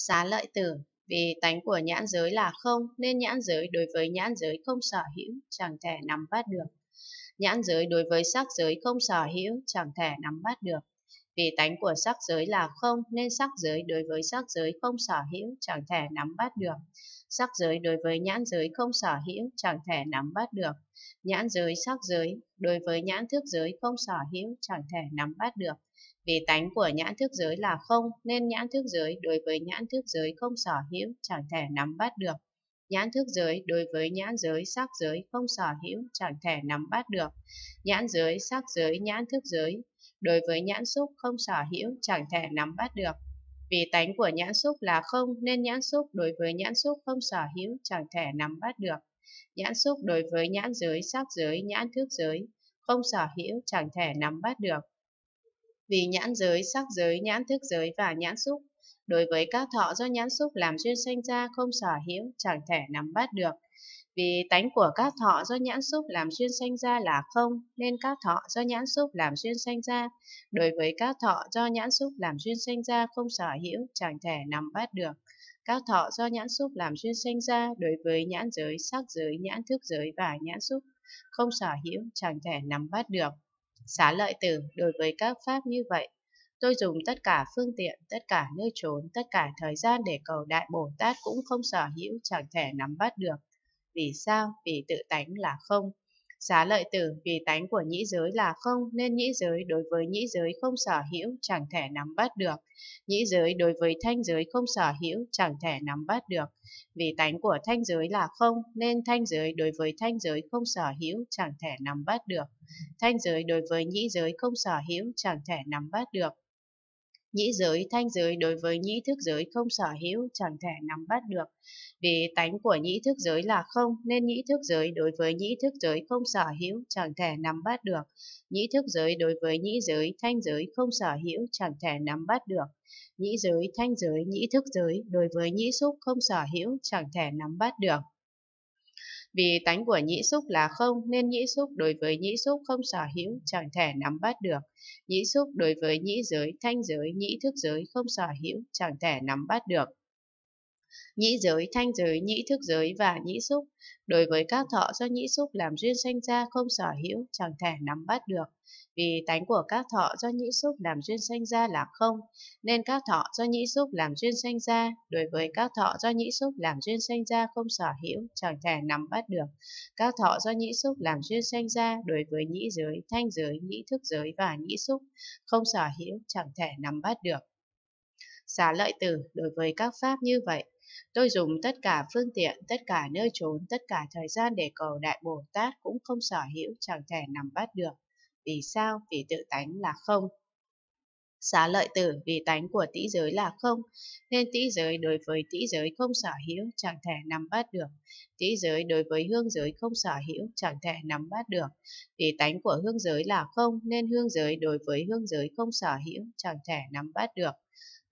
Xá lợi tử, vì tánh của nhãn giới là không, nên nhãn giới đối với nhãn giới không sở hữu, chẳng thể nắm bắt được. Nhãn giới đối với sắc giới không sở hữu, chẳng thể nắm bắt được. Vì tánh của sắc giới là không, nên sắc giới đối với sắc giới không sở hữu, chẳng thể nắm bắt được. Sắc giới đối với nhãn giới không sở hữu, chẳng thể nắm bắt được. Nhãn giới sắc giới đối với nhãn thức giới không sở hữu, chẳng thể nắm bắt được. Vì tánh của nhãn thức giới là không, nên nhãn thức giới đối với nhãn thức giới không sở hữu, chẳng thể nắm bắt được. Nhãn thức giới đối với nhãn giới sắc giới không sở hữu, chẳng thể nắm bắt được. Nhãn giới sắc giới nhãn thức giới đối với nhãn xúc không sở hữu, chẳng thể nắm bắt được. Vì tánh của nhãn xúc là không, nên nhãn xúc đối với nhãn xúc không sở hữu, chẳng thể nắm bắt được. Nhãn xúc đối với nhãn giới sắc giới nhãn thức giới không sở hữu, chẳng thể nắm bắt được. Vì nhãn giới sắc giới nhãn thức giới và nhãn xúc đối với các thọ do nhãn xúc làm duyên sanh ra không sở hữu, chẳng thể nắm bắt được. Vì tánh của các thọ do nhãn xúc làm duyên sanh ra là không, nên các thọ do nhãn xúc làm duyên sanh ra đối với các thọ do nhãn xúc làm duyên sanh ra không sở hữu, chẳng thể nắm bắt được. Các thọ do nhãn xúc làm duyên sanh ra đối với nhãn giới sắc giới nhãn thức giới và nhãn xúc không sở hữu, chẳng thể nắm bắt được. Xá lợi tử, đối với các pháp như vậy, tôi dùng tất cả phương tiện, tất cả nơi trốn, tất cả thời gian để cầu Đại Bồ Tát cũng không sở hữu, chẳng thể nắm bắt được. Vì sao? Vì tự tánh là không. Xá lợi tử, vì tánh của nhĩ giới là không, nên nhĩ giới đối với nhĩ giới không sở hữu, chẳng thể nắm bắt được. Nhĩ giới đối với thanh giới không sở hữu, chẳng thể nắm bắt được. Vì tánh của thanh giới là không, nên thanh giới đối với thanh giới không sở hữu, chẳng thể nắm bắt được. Thanh giới đối với nhĩ giới không sở hữu, chẳng thể nắm bắt được. Nhĩ giới, thanh giới đối với nhĩ thức giới không sở hữu, chẳng thể nắm bắt được. Vì tánh của nhĩ thức giới là không, nên nhĩ thức giới đối với nhĩ thức giới không sở hữu, chẳng thể nắm bắt được. Nhĩ thức giới đối với nhĩ giới, thanh giới không sở hữu, chẳng thể nắm bắt được. Nhĩ giới, thanh giới, nhĩ thức giới đối với nhĩ xúc không sở hữu, chẳng thể nắm bắt được. Vì tánh của nhĩ xúc là không, nên nhĩ xúc đối với nhĩ xúc không sở hữu, chẳng thể nắm bắt được. Nhĩ xúc đối với nhĩ giới, thanh giới, nhĩ thức giới không sở hữu, chẳng thể nắm bắt được. Nhĩ giới, thanh giới, nhĩ thức giới và nhĩ xúc đối với các thọ do nhĩ xúc làm duyên sanh ra không sở hữu, chẳng thể nắm bắt được. Vì tánh của các thọ do nhĩ xúc làm duyên sanh ra là không, nên các thọ do nhĩ xúc làm duyên sanh ra đối với các thọ do nhĩ xúc làm duyên sanh ra không sở hữu, chẳng thể nắm bắt được. Các thọ do nhĩ xúc làm duyên sanh ra đối với nhĩ giới, thanh giới, nhĩ thức giới và nhĩ xúc không sở hữu, chẳng thể nắm bắt được. Xá lợi tử, đối với các pháp như vậy, tôi dùng tất cả phương tiện, tất cả nơi trốn, tất cả thời gian để cầu Đại Bồ Tát cũng không sở hữu, chẳng thể nắm bắt được. Vì sao? Vì tự tánh là không. Xá lợi tử, vì tánh của tĩ giới là không, nên tĩ giới đối với tĩ giới không sở hữu, chẳng thể nắm bắt được. Tĩ giới đối với hương giới không sở hữu, chẳng thể nắm bắt được. Vì tánh của hương giới là không, nên hương giới đối với hương giới không sở hữu, chẳng thể nắm bắt được.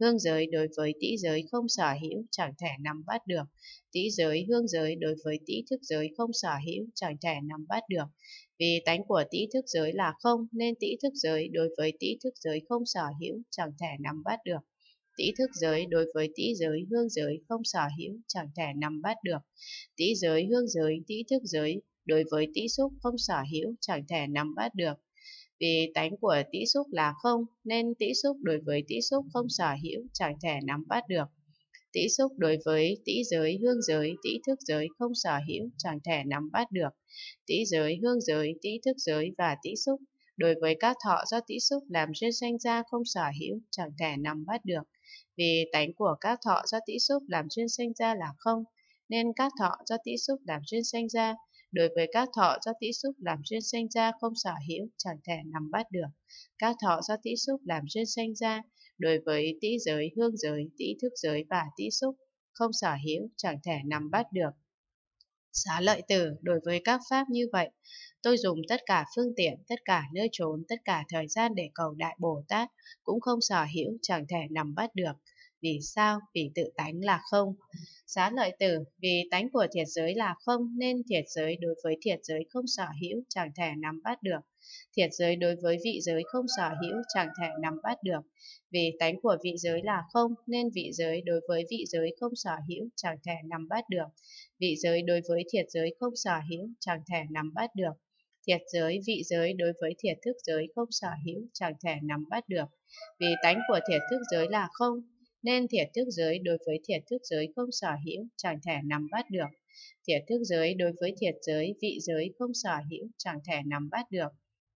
Hương giới đối với tĩ giới không sở hữu, chẳng thể nắm bắt được. Tĩ giới, hương giới đối với tĩ thức giới không sở hữu, chẳng thể nắm bắt được. Vì tánh của tĩ thức giới là không, nên tĩ thức giới đối với tĩ thức giới không sở hữu, chẳng thể nắm bắt được. Tĩ thức giới đối với tĩ giới, hương giới không sở hữu, chẳng thể nắm bắt được. Tĩ giới, hương giới, tĩ thức giới đối với tĩ xúc không sở hữu, chẳng thể nắm bắt được. Vì tánh của tĩ xúc là không, nên tĩ xúc đối với tĩ xúc không sở hữu, chẳng thể nắm bắt được. Tĩ xúc đối với tĩ giới, hương giới, tĩ thức giới không sở hữu, chẳng thể nắm bắt được. Tĩ giới, hương giới, tĩ thức giới và tĩ xúc đối với các thọ do tĩ xúc làm duyên sanh ra không sở hữu, chẳng thể nắm bắt được. Vì tánh của các thọ do tĩ xúc làm duyên sanh ra là không, nên các thọ do tĩ xúc làm duyên sanh ra đối với các thọ do tĩ xúc làm duyên sanh ra không sở hữu, chẳng thể nắm bắt được. Các thọ do tĩ xúc làm duyên sanh ra đối với tĩ giới, hương giới, tĩ thức giới và tĩ xúc không sở hữu, chẳng thể nắm bắt được. Xá lợi tử, đối với các pháp như vậy, tôi dùng tất cả phương tiện, tất cả nơi trốn, tất cả thời gian để cầu Đại Bồ Tát cũng không sở hữu, chẳng thể nắm bắt được. Vì sao? Vì tự tánh là không. Xá lợi tử, vì tánh của thiệt giới là không, nên thiệt giới đối với thiệt giới không sở hữu, chẳng thể nắm bắt được. Thiệt giới đối với vị giới không sở hữu, chẳng thể nắm bắt được. Vì tánh của vị giới là không, nên vị giới đối với vị giới không sở hữu, chẳng thể nắm bắt được. Vị giới đối với thiệt giới không sở hữu, chẳng thể nắm bắt được. Thiệt giới, vị giới đối với thiệt thức giới không sở hữu, chẳng thể nắm bắt được. Vì tánh của thiệt thức giới là không, nên thiệt thức giới đối với thiệt thức giới không sở hữu, chẳng thể nắm bắt được. Thiệt thức giới đối với thiệt giới, vị giới không sở hữu, chẳng thể nắm bắt được.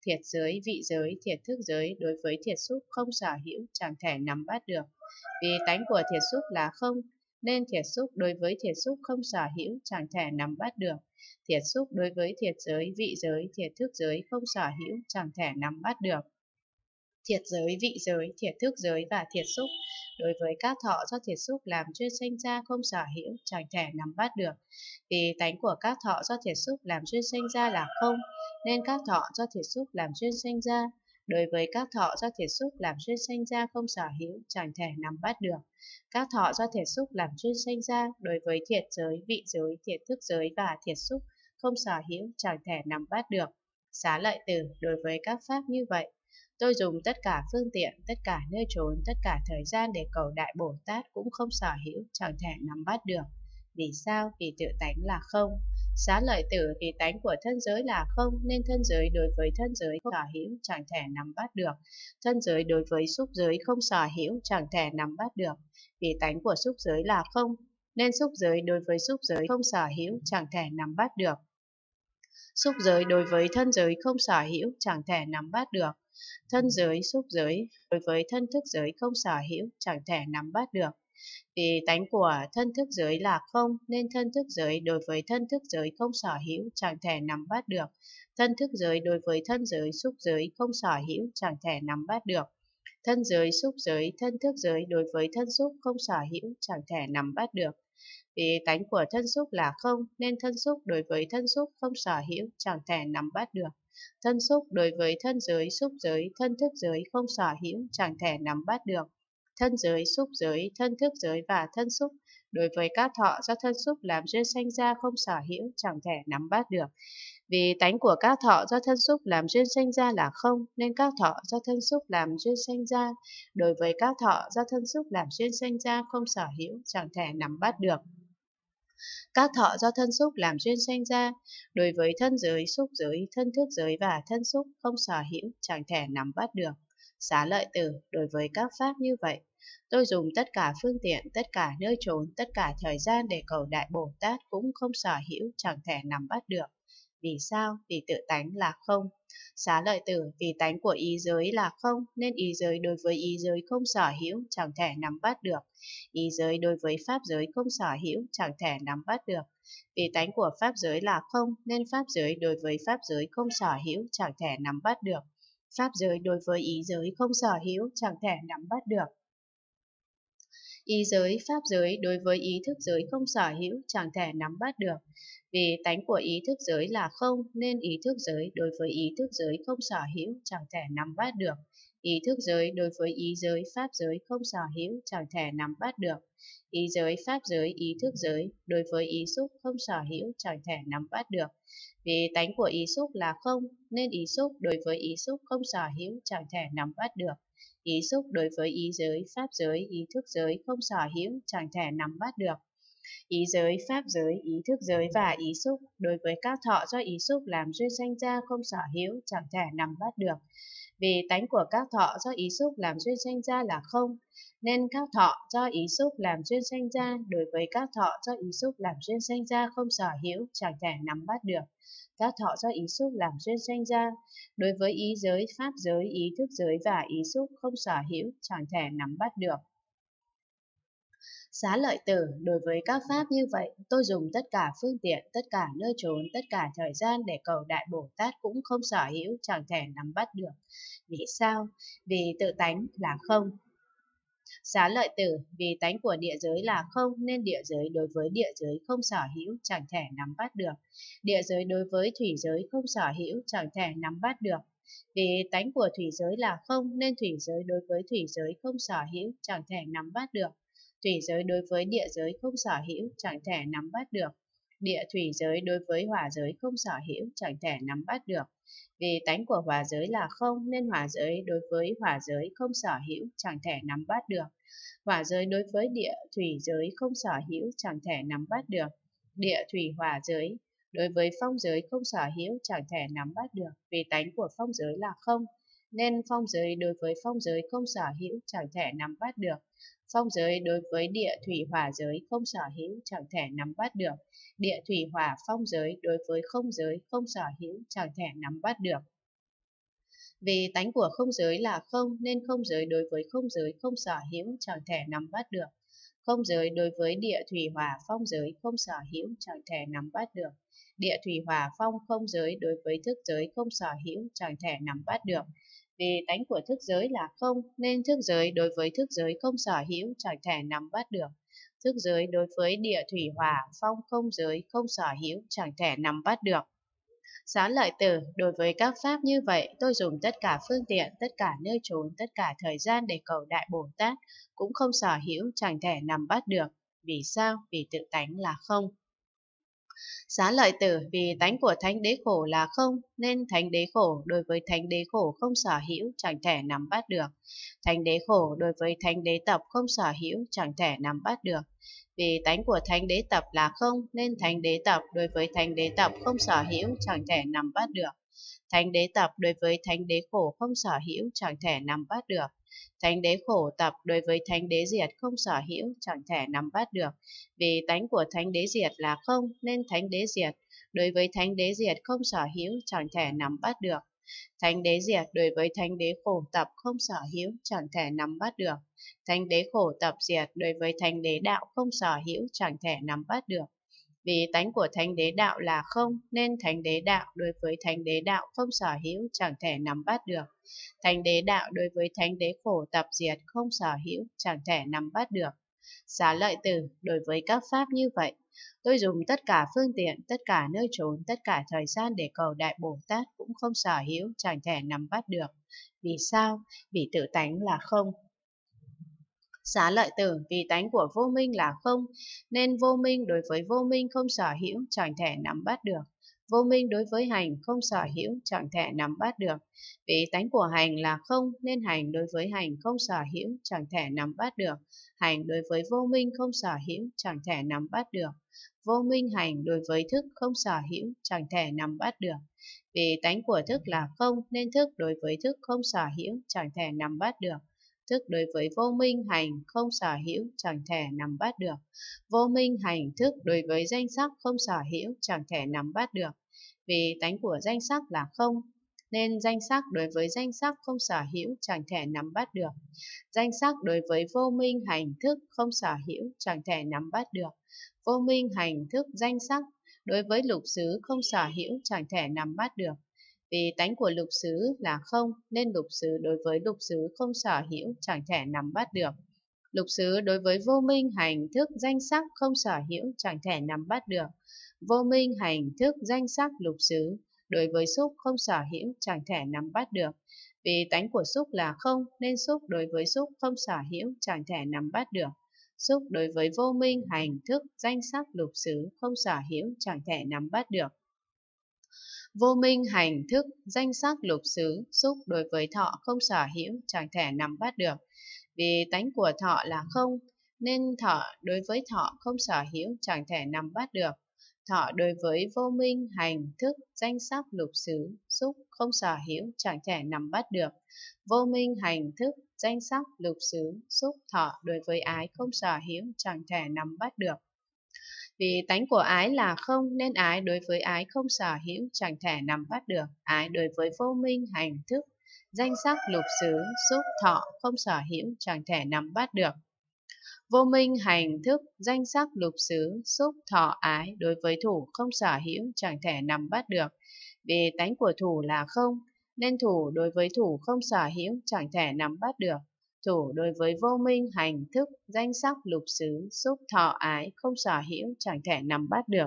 Thiệt giới, vị giới, thiệt thức giới đối với thiệt xúc không sở hữu, chẳng thể nắm bắt được. Vì tánh của thiệt xúc là không, nên thiệt xúc đối với thiệt xúc không sở hữu, chẳng thể nắm bắt được. Thiệt xúc đối với thiệt giới, vị giới, thiệt thức giới không sở hữu, chẳng thể nắm bắt được. Thiệt giới, vị giới, thiệt thức giới và thiệt xúc đối với các thọ do thiệt xúc làm duyên sanh ra không sở hữu, chẳng thể nắm bắt được. Vì tánh của các thọ do thiệt xúc làm duyên sanh ra là không, nên các thọ do thiệt xúc làm duyên sanh ra đối với các thọ do thiệt xúc làm duyên sanh ra không sở hữu, chẳng thể nắm bắt được. Các thọ do thiệt xúc làm duyên sanh ra đối với thiệt giới, vị giới, thiệt thức giới và thiệt xúc không sở hữu, chẳng thể nắm bắt được. Xá lợi tử, đối với các pháp như vậy, tôi dùng tất cả phương tiện, tất cả nơi trốn, tất cả thời gian để cầu Đại Bồ Tát cũng không sở hữu, chẳng thể nắm bắt được. Vì sao? Vì tự tánh là không. Xá lợi tử, vì tánh của thân giới là không, nên thân giới đối với thân giới không sở hữu, chẳng thể nắm bắt được. Thân giới đối với xúc giới không sở hữu, chẳng thể nắm bắt được. Vì tánh của xúc giới là không, nên xúc giới đối với xúc giới không sở hữu, chẳng thể nắm bắt được. Xúc giới đối với thân giới không sở hữu, chẳng thể nắm bắt được. Thân giới, xúc giới đối với thân thức giới không sở hữu, chẳng thể nắm bắt được. Vì tánh của thân thức giới là không, nên thân thức giới đối với thân thức giới không sở hữu, chẳng thể nắm bắt được. Thân thức giới đối với thân giới, xúc giới không sở hữu, chẳng thể nắm bắt được. Thân giới, xúc giới, thân thức giới đối với thân xúc không sở hữu, chẳng thể nắm bắt được. Vì tánh của thân xúc là không, nên thân xúc đối với thân xúc không sở hữu, chẳng thể nắm bắt được. Thân xúc đối với thân giới, xúc giới, thân thức giới không sở hữu, chẳng thể nắm bắt được. Thân giới, xúc giới, thân thức giới và thân xúc đối với các thọ do thân xúc làm duyên sanh ra không sở hữu, chẳng thể nắm bắt được. Vì tánh của các thọ do thân xúc làm duyên sanh ra là không, nên các thọ do thân xúc làm duyên sanh ra đối với các thọ do thân xúc làm duyên sanh ra không sở hữu, chẳng thể nắm bắt được. Các thọ do thân xúc làm duyên sanh ra đối với thân giới, xúc giới, thân thức giới và thân xúc không sở hữu, chẳng thể nắm bắt được. Xá lợi tử, đối với các pháp như vậy, tôi dùng tất cả phương tiện, tất cả nơi trốn, tất cả thời gian để cầu Đại Bồ Tát cũng không sở hữu, chẳng thể nắm bắt được. Vì sao? Vì tự tánh là không. Xá lợi tử, vì tánh của ý giới là không, nên ý giới đối với ý giới không sở hữu, chẳng thể nắm bắt được. Ý giới đối với pháp giới không sở hữu, chẳng thể nắm bắt được. Vì tánh của pháp giới là không, nên pháp giới đối với pháp giới không sở hữu, chẳng thể nắm bắt được. Pháp giới đối với ý giới không sở hữu, chẳng thể nắm bắt được. Ý giới, pháp giới đối với ý thức giới không sở hữu, chẳng thể nắm bắt được. Vì tánh của ý thức giới là không, nên ý thức giới đối với ý thức giới không sở hữu, chẳng thể nắm bắt được. Ý thức giới đối với ý giới, pháp giới không sở hữu, chẳng thể nắm bắt được. Ý giới, pháp giới, ý thức giới đối với ý xúc không sở hữu, chẳng thể nắm bắt được. Vì tánh của ý xúc là không, nên ý xúc đối với ý xúc không sở hữu, chẳng thể nắm bắt được. Ý xúc đối với ý giới, pháp giới, ý thức giới không sở hữu, chẳng thể nắm bắt được. Ý giới, pháp giới, ý thức giới và ý xúc đối với các thọ do ý xúc làm duyên sanh ra không sở hữu, chẳng thể nắm bắt được. Vì tánh của các thọ do ý xúc làm duyên sanh ra là không, nên các thọ do ý xúc làm duyên sanh ra đối với các thọ do ý xúc làm duyên sanh ra không sở hữu, chẳng thể nắm bắt được. Các thọ do ý xúc làm duyên sanh ra đối với ý giới, pháp giới, ý thức giới và ý xúc không sở hữu, chẳng thể nắm bắt được. Xá lợi tử, đối với các pháp như vậy, tôi dùng tất cả phương tiện, tất cả nơi trốn, tất cả thời gian để cầu Đại Bồ Tát cũng không sở hữu, chẳng thể nắm bắt được. Vì sao? Vì tự tánh là không. Xá lợi tử, vì tánh của địa giới là không, nên địa giới đối với địa giới không sở hữu, chẳng thể nắm bắt được. Địa giới đối với thủy giới không sở hữu, chẳng thể nắm bắt được. Vì tánh của thủy giới là không, nên thủy giới đối với thủy giới không sở hữu, chẳng thể nắm bắt được. Thủy giới đối với địa giới không sở hữu, chẳng thể nắm bắt được. Địa thủy giới đối với hỏa giới không sở hữu, chẳng thể nắm bắt được. Vì tánh của hỏa giới là không, nên hỏa giới đối với hỏa giới không sở hữu, chẳng thể nắm bắt được. Hỏa giới đối với địa thủy giới không sở hữu, chẳng thể nắm bắt được. Địa thủy hỏa giới đối với phong giới không sở hữu, chẳng thể nắm bắt được. Vì tánh của phong giới là không, nên phong giới đối với phong giới không sở hữu, chẳng thể nắm bắt được. Phong giới đối với địa thủy hỏa giới không sở hữu, chẳng thể nắm bắt được. Địa thủy hỏa phong giới đối với không giới không sở hữu, chẳng thể nắm bắt được. Vì tánh của không giới là không, nên không giới đối với không giới không sở hữu, chẳng thể nắm bắt được. Không giới đối với địa thủy hỏa phong giới không sở hữu, chẳng thể nắm bắt được. Địa thủy hỏa phong không giới đối với thức giới không sở hữu, chẳng thể nắm bắt được. Vì tánh của thức giới là không, nên thức giới đối với thức giới không sở hữu, chẳng thể nắm bắt được. Thức giới đối với địa thủy hỏa phong không giới không sở hữu, chẳng thể nắm bắt được. Xá lợi tử, đối với các pháp như vậy, tôi dùng tất cả phương tiện, tất cả nơi trốn, tất cả thời gian để cầu Đại Bồ Tát, cũng không sở hữu, chẳng thể nắm bắt được. Vì sao? Vì tự tánh là không. Xá lợi tử, vì tánh của thánh đế khổ là không, nên thánh đế khổ đối với thánh đế khổ không sở hữu, chẳng thể nắm bắt được. Thánh đế khổ đối với thánh đế tập không sở hữu, chẳng thể nắm bắt được. Vì tánh của thánh đế tập là không, nên thánh đế tập đối với thánh đế tập không sở hữu, chẳng thể nắm bắt được. Thánh đế tập đối với thánh đế khổ không sở hữu, chẳng thể nắm bắt được. Thánh đế khổ tập đối với thánh đế diệt không sở hữu, chẳng thể nắm bắt được. Vì tánh của thánh đế diệt là không, nên thánh đế diệt đối với thánh đế diệt không sở hữu, chẳng thể nắm bắt được. Thánh đế diệt đối với thánh đế khổ tập không sở hữu, chẳng thể nắm bắt được. Thánh đế khổ tập diệt đối với thánh đế đạo không sở hữu, chẳng thể nắm bắt được. Vì tánh của thánh đế đạo là không, nên thánh đế đạo đối với thánh đế đạo không sở hữu, chẳng thể nắm bắt được. Thánh đế đạo đối với thánh đế khổ tập diệt không sở hữu, chẳng thể nắm bắt được. Xá lợi tử, đối với các pháp như vậy, tôi dùng tất cả phương tiện, tất cả nơi trốn, tất cả thời gian để cầu Đại Bồ Tát, cũng không sở hữu, chẳng thể nắm bắt được. Vì sao? Vì tự tánh là không. Xá lợi tử, vì tánh của vô minh là không, nên vô minh đối với vô minh không sở hữu, chẳng thể nắm bắt được. Vô minh đối với hành không sở hữu, chẳng thể nắm bắt được. Vì tánh của hành là không, nên hành đối với hành không sở hữu, chẳng thể nắm bắt được. Hành đối với vô minh không sở hữu, chẳng thể nắm bắt được. Vô minh hành đối với thức không sở hữu, chẳng thể nắm bắt được. Vì tánh của thức là không, nên thức đối với thức không sở hữu, chẳng thể nắm bắt được. Thức đối với vô minh hành không sở hữu, chẳng thể nắm bắt được. Vô minh hành thức đối với danh sắc không sở hữu, chẳng thể nắm bắt được. Vì tánh của danh sắc là không, nên danh sắc đối với danh sắc không sở hữu, chẳng thể nắm bắt được. Danh sắc đối với vô minh hành thức không sở hữu, chẳng thể nắm bắt được. Vô minh hành thức danh sắc đối với lục xứ không sở hữu, chẳng thể nắm bắt được. Vì tánh của lục xứ là không, nên lục xứ đối với lục xứ không sở hữu, chẳng thể nắm bắt được. Lục xứ đối với vô minh hành thức danh sắc không sở hữu, chẳng thể nắm bắt được. Vô minh hành thức danh sắc lục xứ đối với xúc không sở hữu, chẳng thể nắm bắt được. Vì tánh của xúc là không, nên xúc đối với xúc không sở hữu, chẳng thể nắm bắt được. Xúc đối với vô minh hành thức danh sắc lục xứ không sở hữu, chẳng thể nắm bắt được. Vô minh hành thức danh sắc lục xứ xúc đối với thọ không sở hữu, chẳng thể nắm bắt được. Vì tánh của thọ là không, nên thọ đối với thọ không sở hữu, chẳng thể nắm bắt được. Thọ đối với vô minh hành thức danh sắc lục xứ xúc không sở hữu, chẳng thể nắm bắt được. Vô minh hành thức danh sắc lục xứ xúc thọ đối với ái không sở hữu, chẳng thể nắm bắt được. Vì tánh của ái là không, nên ái đối với ái không sở hữu, chẳng thể nắm bắt được. Ái đối với vô minh hành thức danh sắc lục xứ xúc thọ không sở hữu, chẳng thể nắm bắt được. Vô minh hành thức danh sắc lục xứ xúc thọ ái đối với thủ không sở hữu, chẳng thể nắm bắt được. Vì tánh của thủ là không, nên thủ đối với thủ không sở hữu, chẳng thể nắm bắt được. Thủ đối với vô minh hành thức danh sắc lục xứ xúc thọ ái không sở hữu, chẳng thể nắm bắt được.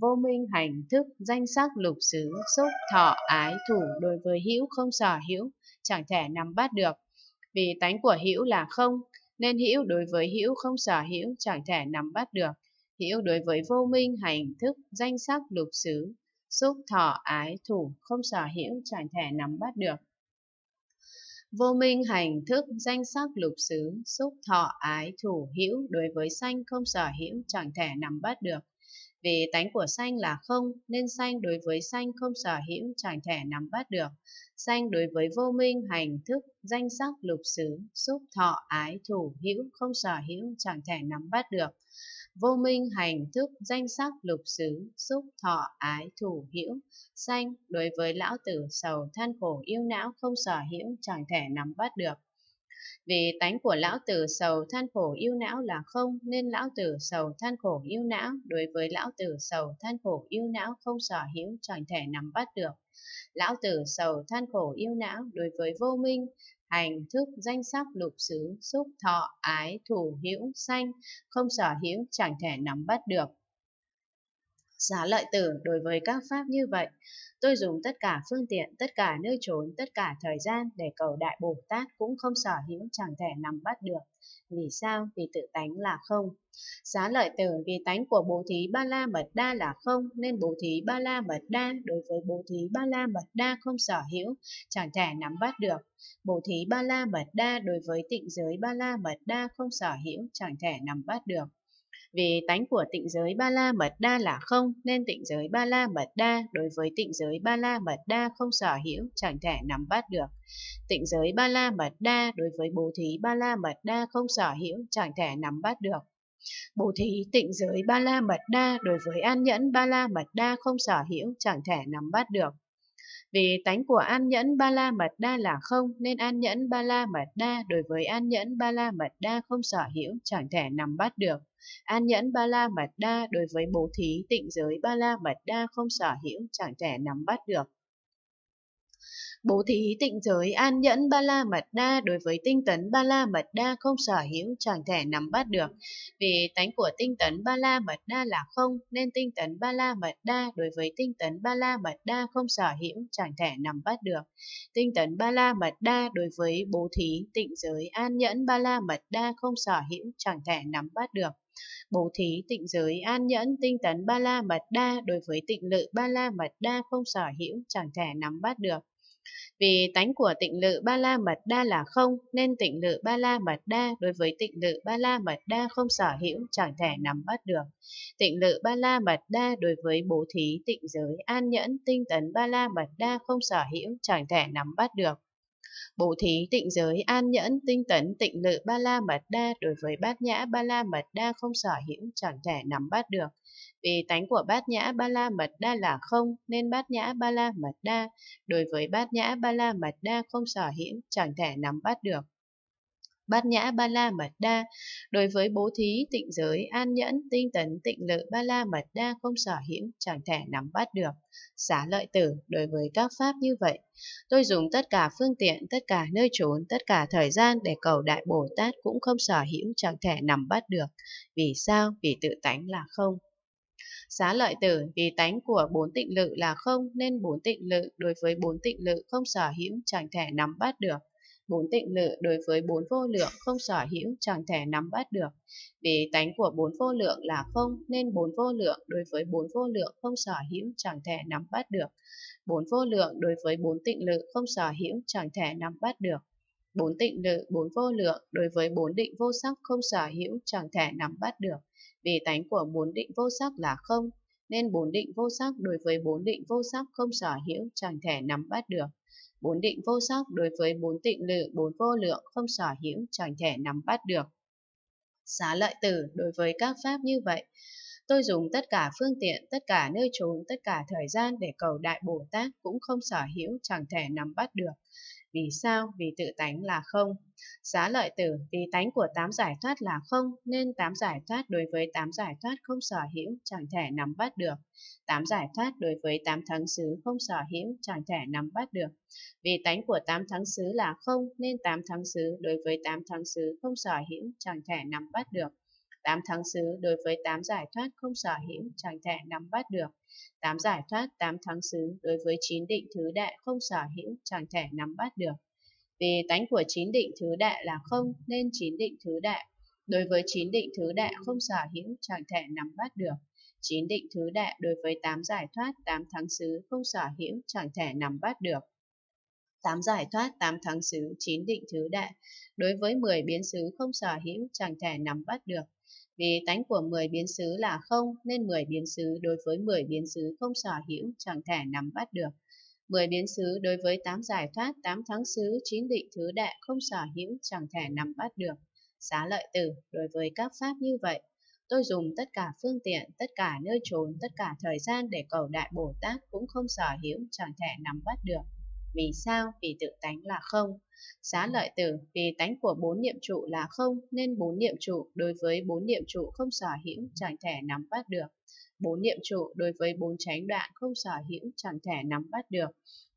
Vô minh hành thức danh sắc lục xứ xúc thọ ái thủ đối với hữu không sở hữu, chẳng thể nắm bắt được. Vì tánh của hữu là không, nên hữu đối với hữu không sở hữu chẳng thể nắm bắt được. Hữu đối với vô minh, hành thức, danh sắc, lục xứ, xúc, thọ, ái, thủ không sở hữu chẳng thể nắm bắt được. Vô minh, hành thức, danh sắc, lục xứ, xúc, thọ, ái, thủ hữu đối với sanh không sở hữu chẳng thể nắm bắt được. Vì tánh của sanh là không, nên sanh đối với sanh không sở hữu chẳng thể nắm bắt được. Sanh đối với vô minh, hành thức, danh sắc, lục xứ, xúc, thọ, ái, thủ hữu không sở hữu chẳng thể nắm bắt được. Vô minh, hành thức, danh sắc, lục xứ, xúc, thọ, ái, thủ hữu. Sanh đối với lão tử, sầu, than khổ, yêu não không sở hữu chẳng thể nắm bắt được. Vì tánh của lão tử, sầu, than khổ, yêu não là không, nên lão tử, sầu, than khổ, yêu não đối với lão tử, sầu, than khổ, yêu não không sở hữu chẳng thể nắm bắt được. Lão tử, sầu, than khổ, yêu não đối với vô minh, hành thức, danh sắc, lục xứ, xúc, thọ, ái, thủ hữu, sanh không sở hữu chẳng thể nắm bắt được. Xá lợi tử, đối với các pháp như vậy, tôi dùng tất cả phương tiện, tất cả nơi trốn, tất cả thời gian để cầu Đại Bồ Tát cũng không sở hữu chẳng thể nắm bắt được. Vì sao? Vì tự tánh là không. Xá lợi tử, vì tánh của Bố Thí Ba La Mật Đa là không, nên Bố Thí Ba La Mật Đa đối với Bố Thí Ba La Mật Đa không sở hữu chẳng thể nắm bắt được. Bố Thí Ba La Mật Đa đối với Tịnh Giới Ba La Mật Đa không sở hữu chẳng thể nắm bắt được. Vì tánh của Tịnh Giới Ba La Mật Đa là không, nên Tịnh Giới Ba La Mật Đa đối với Tịnh Giới Ba La Mật Đa không sở hữu chẳng thể nắm bắt được. Tịnh Giới Ba La Mật Đa đối với Bố Thí Ba La Mật Đa không sở hữu chẳng thể nắm bắt được. Bố Thí Tịnh Giới Ba La Mật Đa đối với An Nhẫn Ba La Mật Đa không sở hữu chẳng thể nắm bắt được. Vì tánh của An Nhẫn Ba La Mật Đa là không, nên An Nhẫn Ba La Mật Đa đối với An Nhẫn Ba La Mật Đa không sở hữu chẳng thể nắm bắt được. An Nhẫn Ba La Mật Đa đối với Bố Thí Tịnh Giới Ba La Mật Đa không sở hữu chẳng thể nắm bắt được. Bố Thí Tịnh Giới An Nhẫn Ba La Mật Đa đối với Tinh Tấn Ba La Mật Đa không sở hữu chẳng thể nắm bắt được. Vì tánh của Tinh Tấn Ba La Mật Đa là không, nên Tinh Tấn Ba La Mật Đa đối với Tinh Tấn Ba La Mật Đa không sở hữu chẳng thể nắm bắt được. Tinh Tấn Ba La Mật Đa đối với Bố Thí Tịnh Giới An Nhẫn Ba La Mật Đa không sở hữu chẳng thể nắm bắt được. Bố Thí Tịnh Giới An Nhẫn Tinh Tấn Ba La Mật Đa đối với Tịnh Lự Ba La Mật Đa không sở hữu chẳng thể nắm bắt được. Vì tánh của Tịnh Lự Ba La Mật Đa là không, nên Tịnh Lự Ba La Mật Đa đối với Tịnh Lự Ba La Mật Đa không sở hữu chẳng thể nắm bắt được. Tịnh Lự Ba La Mật Đa đối với Bố Thí Tịnh Giới An Nhẫn Tinh Tấn Ba La Mật Đa không sở hữu chẳng thể nắm bắt được. Bố Thí Tịnh Giới An Nhẫn Tinh Tấn Tịnh Lự Ba La Mật Đa đối với Bát Nhã Ba La Mật Đa không sở hữu chẳng thể nắm bắt được. Vì tánh của Bát Nhã Ba La Mật Đa là không, nên Bát Nhã Ba La Mật Đa đối với Bát Nhã Ba La Mật Đa không sở hữu chẳng thể nắm bắt được. Bát Nhã Ba La Mật Đa đối với Bố Thí Tịnh Giới An Nhẫn Tinh Tấn Tịnh Lự Ba La Mật Đa không sở hữu chẳng thể nắm bắt được. Xá lợi tử, đối với các pháp như vậy, tôi dùng tất cả phương tiện, tất cả nơi trốn, tất cả thời gian để cầu Đại Bồ Tát cũng không sở hữu chẳng thể nắm bắt được. Vì sao? Vì tự tánh là không. Xá lợi tử, vì tánh của bốn tịnh lự là không, nên bốn tịnh lự đối với bốn tịnh lự không sở hữu chẳng thể nắm bắt được. Bốn tịnh lự đối với bốn vô lượng không sở hữu chẳng thể nắm bắt được. Vì tánh của bốn vô lượng là không, nên bốn vô lượng đối với bốn vô lượng không sở hữu chẳng thể nắm bắt được. Bốn vô lượng đối với bốn tịnh lự không sở hữu chẳng thể nắm bắt được. Bốn tịnh lự, bốn vô lượng đối với bốn định vô sắc không sở hữu chẳng thể nắm bắt được. Vì tánh của bốn định vô sắc là không, nên bốn định vô sắc đối với bốn định vô sắc không sở hữu chẳng thể nắm bắt được. Bốn định vô sắc đối với bốn tịnh lự, bốn vô lượng không sở hữu chẳng thể nắm bắt được. Xá lợi tử, đối với các pháp như vậy, tôi dùng tất cả phương tiện, tất cả nơi trốn, tất cả thời gian để cầu Đại Bồ Tát cũng không sở hữu chẳng thể nắm bắt được. Vì sao? Vì tự tánh là không. Xá lợi tử, vì tánh của tám giải thoát là không, nên tám giải thoát đối với tám giải thoát không sở hữu chẳng thể nắm bắt được. Tám giải thoát đối với tám thắng xứ không sở hữu chẳng thể nắm bắt được. Vì tánh của tám thắng xứ là không, nên tám thắng xứ đối với tám thắng xứ không sở hữu chẳng thể nắm bắt được. Tám thắng xứ đối với tám giải thoát không sở hữu chẳng thể nắm bắt được. Tám giải thoát, tám thắng xứ đối với chín định thứ đại không sở hữu chẳng thể nắm bắt được. Vì tánh của chín định thứ đại là không, nên chín định thứ đại đối với chín định thứ đại không sở hữu, chẳng thể nắm bắt được. Chín định thứ đại đối với 8 giải thoát, 8 thắng xứ không sở hữu, chẳng thể nắm bắt được. 8 giải thoát, 8 thắng xứ, 9 định thứ đại đối với 10 biến xứ không sở hữu, chẳng thể nắm bắt được. Vì tánh của 10 biến xứ là không, nên 10 biến xứ đối với 10 biến xứ không sở hữu, chẳng thể nắm bắt được. 10 biến xứ đối với 8 giải thoát, 8 thắng xứ, 9 định thứ đại không sở hữu, chẳng thể nắm bắt được. Xá lợi tử, đối với các pháp như vậy, tôi dùng tất cả phương tiện, tất cả nơi trốn, tất cả thời gian để cầu Đại Bồ Tát cũng không sở hữu, chẳng thể nắm bắt được. Vì sao? Vì tự tánh là không. Xá lợi tử, vì tánh của 4 niệm trụ là không, nên 4 niệm trụ đối với 4 niệm trụ không sở hữu, chẳng thể nắm bắt được. 4 niệm trụ đối với 4 chánh đoạn không sở hữu, chẳng thể nắm bắt được.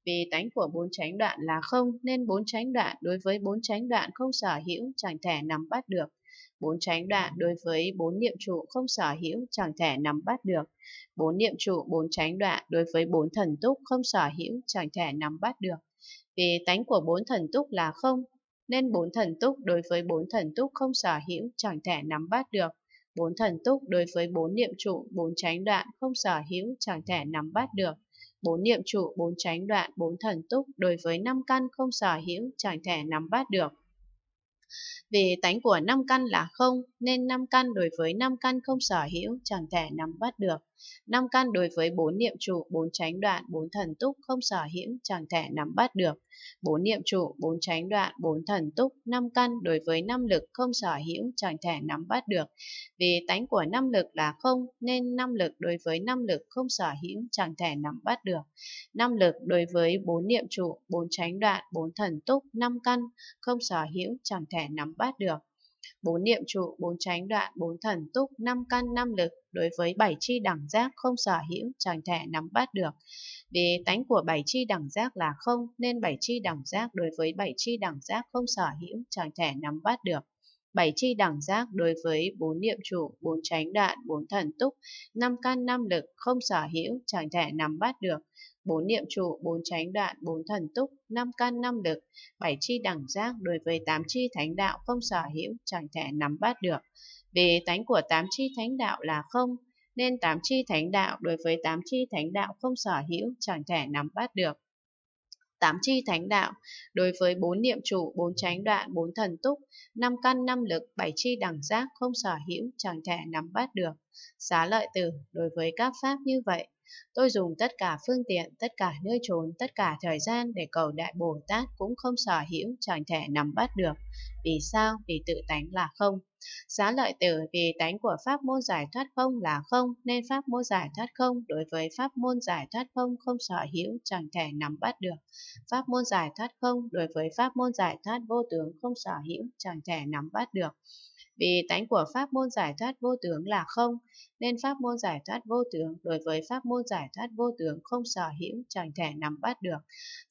Vì tánh của 4 chánh đoạn là không, nên 4 chánh đoạn đối với 4 chánh đoạn không sở hữu, chẳng thể nắm bắt được. 4 chánh đoạn đối với 4 niệm trụ không sở hữu, chẳng thể nắm bắt được. 4 niệm trụ, 4 chánh đoạn đối với 4 thần túc không sở hữu, chẳng thể nắm bắt được. Vì tánh của 4 thần túc là không, nên 4 thần túc đối với 4 thần túc không sở hữu, chẳng thể nắm bắt được. 4 thần túc đối với 4 niệm trụ, 4 chánh đoạn không sở hữu, chẳng thể nắm bắt được. 4 niệm trụ, 4 chánh đoạn, 4 thần túc đối với 5 căn không sở hữu, chẳng thể nắm bắt được. Vì tánh của 5 căn là không, nên 5 căn đối với 5 căn không sở hữu, chẳng thể nắm bắt được. 5 căn đối với 4 niệm trụ, 4 chánh đoạn, 4 thần túc không sở hữu, chẳng thể nắm bắt được. 4 niệm trụ, 4 chánh đoạn, 4 thần túc, 5 căn đối với 5 lực không sở hữu, chẳng thể nắm bắt được. Vì tánh của 5 lực là không, nên 5 lực đối với 5 lực không sở hữu, chẳng thể nắm bắt được. 5 lực đối với 4 niệm trụ, 4 chánh đoạn, 4 thần túc, 5 căn không sở hữu, chẳng thể nắm bắt được. 4 niệm trụ, 4 chánh đoạn, 4 thần túc, 5 căn, 5 lực đối với 7 chi đẳng giác không sở hữu, chẳng thể nắm bắt được. Vì tánh của 7 chi đẳng giác là không, nên 7 chi đẳng giác đối với 7 chi đẳng giác không sở hữu, chẳng thể nắm bắt được. 7 chi đẳng giác đối với 4 niệm trụ, 4 chánh đoạn, 4 thần túc, 5 căn, 5 lực không sở hữu, chẳng thể nắm bắt được. 4 niệm trụ, 4 chánh đoạn, 4 thần túc, 5 căn, 5 lực, 7 chi đẳng giác đối với 8 chi thánh đạo không sở hữu, chẳng thể nắm bắt được. Vì tánh của 8 chi thánh đạo là không, nên 8 chi thánh đạo đối với 8 chi thánh đạo không sở hữu, chẳng thể nắm bắt được. 8 chi thánh đạo đối với 4 niệm trụ, 4 chánh đoạn, 4 thần túc, 5 căn, 5 lực, 7 chi đẳng giác không sở hữu, chẳng thể nắm bắt được. Xá lợi tử, đối với các pháp như vậy, tôi dùng tất cả phương tiện, tất cả nơi trốn, tất cả thời gian để cầu Đại Bồ Tát cũng không sở hữu, chẳng thể nắm bắt được. Vì sao? Vì tự tánh là không. Xá lợi tử, vì tánh của pháp môn giải thoát không là không, nên pháp môn giải thoát không đối với pháp môn giải thoát không không sở hữu, chẳng thể nắm bắt được. Pháp môn giải thoát không đối với pháp môn giải thoát vô tướng không sở hữu, chẳng thể nắm bắt được. Vì tánh của pháp môn giải thoát vô tướng là không, nên pháp môn giải thoát vô tướng đối với pháp môn giải thoát vô tướng không sở hữu, chẳng thể nắm bắt được.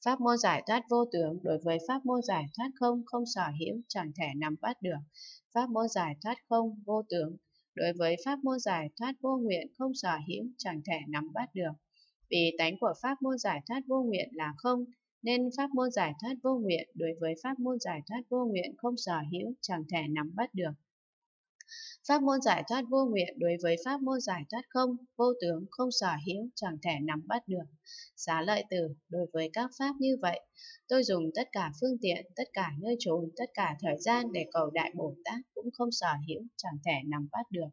Pháp môn giải thoát vô tướng đối với pháp môn giải thoát không không sở hữu, chẳng thể nắm bắt được. Pháp môn giải thoát không vô tướng đối với pháp môn giải thoát vô nguyện không sở hữu, chẳng thể nắm bắt được. Vì tánh của pháp môn giải thoát vô nguyện là không, nên pháp môn giải thoát vô nguyện đối với pháp môn giải thoát vô nguyện không sở hữu, chẳng thể nắm bắt được. Pháp môn giải thoát vô nguyện đối với pháp môn giải thoát không, vô tướng không sở hữu, chẳng thể nắm bắt được. Xá lợi tử, đối với các pháp như vậy, tôi dùng tất cả phương tiện, tất cả nơi trốn, tất cả thời gian để cầu Đại Bồ Tát cũng không sở hữu, chẳng thể nắm bắt được.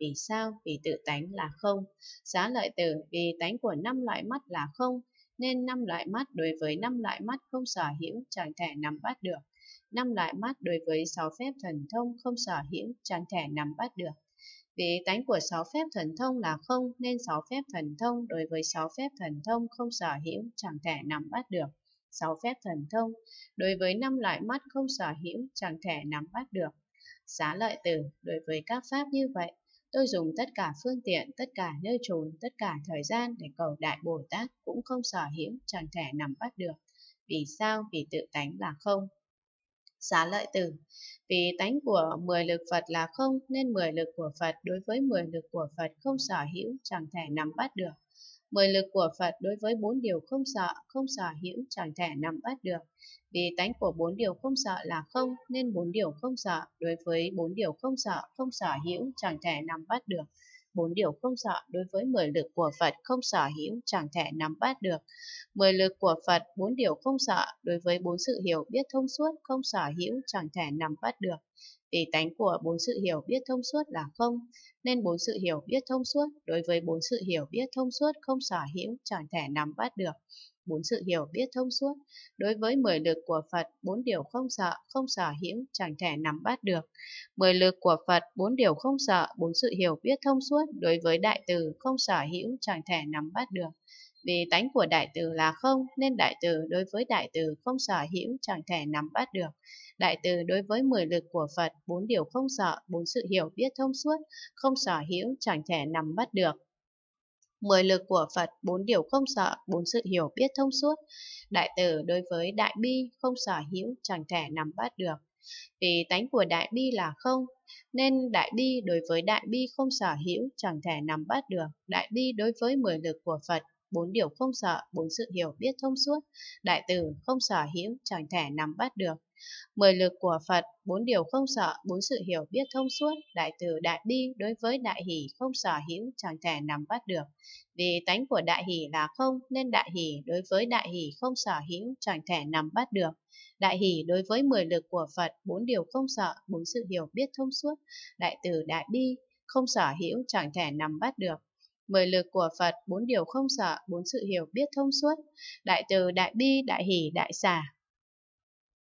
Vì sao? Vì tự tánh là không. Xá lợi tử, vì tánh của 5 loại mắt là không, nên 5 loại mắt đối với 5 loại mắt không sở hữu, chẳng thể nắm bắt được. 5 loại mắt đối với 6 phép thần thông không sở hữu, chẳng thể nắm bắt được. Vì tánh của 6 phép thần thông là không, nên 6 phép thần thông đối với 6 phép thần thông không sở hữu, chẳng thể nắm bắt được. 6 phép thần thông đối với 5 loại mắt không sở hữu, chẳng thể nắm bắt được. Xá lợi tử, đối với các pháp như vậy, tôi dùng tất cả phương tiện, tất cả nơi trốn, tất cả thời gian để cầu Đại Bồ Tát cũng không sở hữu, chẳng thể nắm bắt được. Vì sao? Vì tự tánh là không. Xá lợi tử, vì tánh của 10 lực Phật là không, nên 10 lực của Phật đối với 10 lực của Phật không sở hữu, chẳng thể nắm bắt được. Mười lực của Phật đối với bốn điều không sợ, không sở hữu, chẳng thể nắm bắt được. Vì tánh của bốn điều không sợ là không, nên bốn điều không sợ đối với bốn điều không sợ, không sở hữu, chẳng thể nắm bắt được. Bốn điều không sợ đối với mười lực của Phật không sở hữu, chẳng thể nắm bắt được. Mười lực của Phật, bốn điều không sợ đối với bốn sự hiểu biết thông suốt không sở hữu, chẳng thể nắm bắt được. Vì tánh của bốn sự hiểu biết thông suốt là không, nên bốn sự hiểu biết thông suốt đối với bốn sự hiểu biết thông suốt không sở hữu, chẳng thể nắm bắt được. Bốn sự hiểu biết thông suốt đối với mười lực của Phật, bốn điều không sợ, không sở hữu, chẳng thể nắm bắt được. Mười lực của Phật, bốn điều không sợ, bốn sự hiểu biết thông suốt đối với đại từ không sở hữu, chẳng thể nắm bắt được. Vì tánh của đại từ là không, nên đại từ đối với đại từ không sở hữu, chẳng thể nắm bắt được. Đại từ đối với mười lực của Phật, bốn điều không sợ, bốn sự hiểu biết thông suốt không sở hữu, chẳng thể nắm bắt được. Mười lực của Phật, bốn điều không sợ, bốn sự hiểu biết thông suốt. Đại từ đối với đại bi không sở hữu, chẳng thể nắm bắt được. Vì tánh của đại bi là không, nên đại bi đối với đại bi không sở hữu, chẳng thể nắm bắt được. Đại bi đối với mười lực của Phật, bốn điều không sợ, bốn sự hiểu biết thông suốt. Đại từ không sở hữu, chẳng thể nắm bắt được. Mười lực của Phật, bốn điều không sợ, bốn sự hiểu biết thông suốt. Đại từ đại bi đối với đại hỷ không sở hữu, chẳng thể nắm bắt được. Vì tánh của đại hỷ là không, nên đại hỷ đối với đại hỷ không sở hữu, chẳng thể nắm bắt được. Đại hỷ đối với mười lực của Phật, bốn điều không sợ, bốn sự hiểu biết thông suốt. Đại từ đại bi không sở hữu, chẳng thể nắm bắt được. Mười lực của Phật, bốn điều không sợ, bốn sự hiểu biết thông suốt. Đại từ đại bi, đại hỷ, đại xả